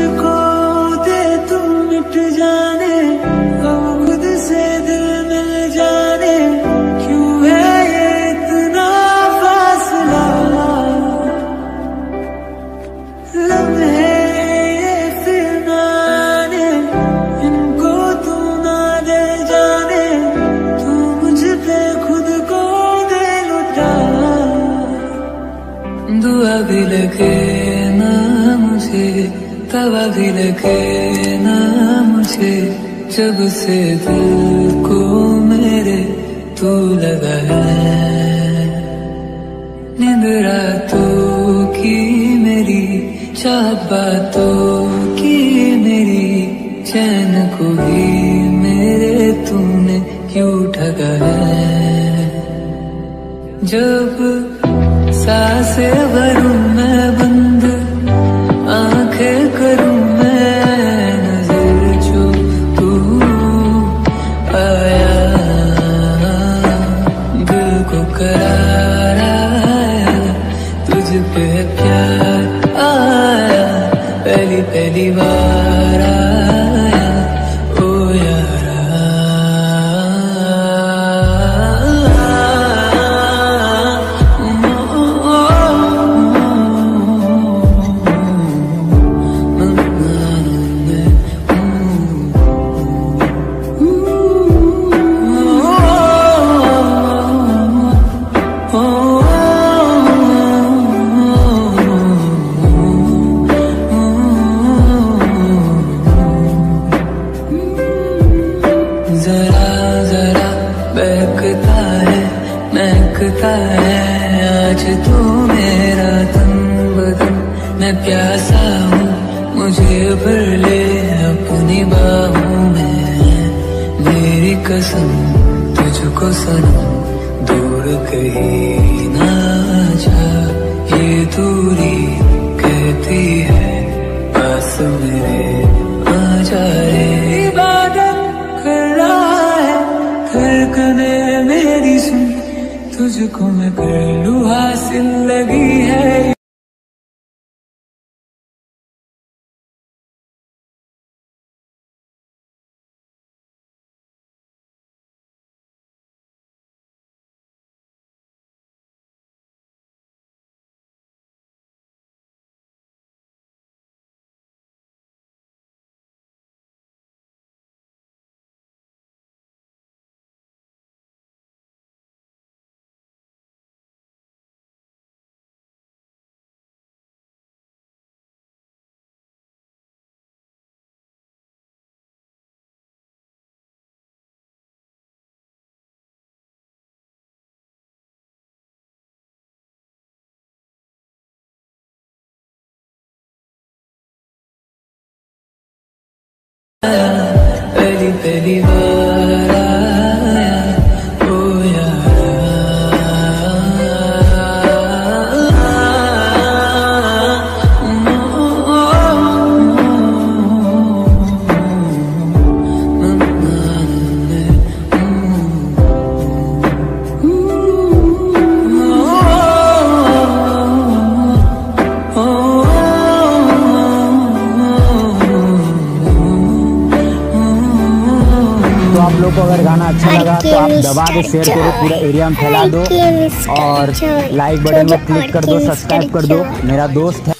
मुझको दे तू मिट जाने, हम खुद से दिल मिल जाने। क्यों है ये इतना फासला, लम्हे दुआ भी लगे ना मुझे, तवा भी लगे ना मुझे। जब से दिल को मेरे तू लगा है, नींद रातों की मेरी, चाह बातों की मेरी, चैन को भी मेरे तूने क्यों ठगा है। जब सांसे भरूं मैं बंद, आंखें करूं मैं नजर, जो तू आया दिल को करारा आया, तुझ पे प्यार आया, पहली पहली बार आया। ओ यारा महकता है आज तू मेरा तन बदन। मैं प्यासा हूँ, मुझे भर ले अपनी बाहों में। मेरी कसम तुझको सनम, दूर कहीं ना जा, ये दूरी कहती है पास मेरे आ जा। इबादत कर रहा है धड़कने मेरी, सुन तुझको मैं कर लूं हासिल, लगी है। पहली पहली बार आया, ओ यारा। आप लोग को अगर गाना अच्छा लगा तो आप दबा के शेयर करो, पूरा एरिया में फैला दो और लाइक बटन पर क्लिक कर दो, सब्सक्राइब कर दो। मेरा दोस्त है।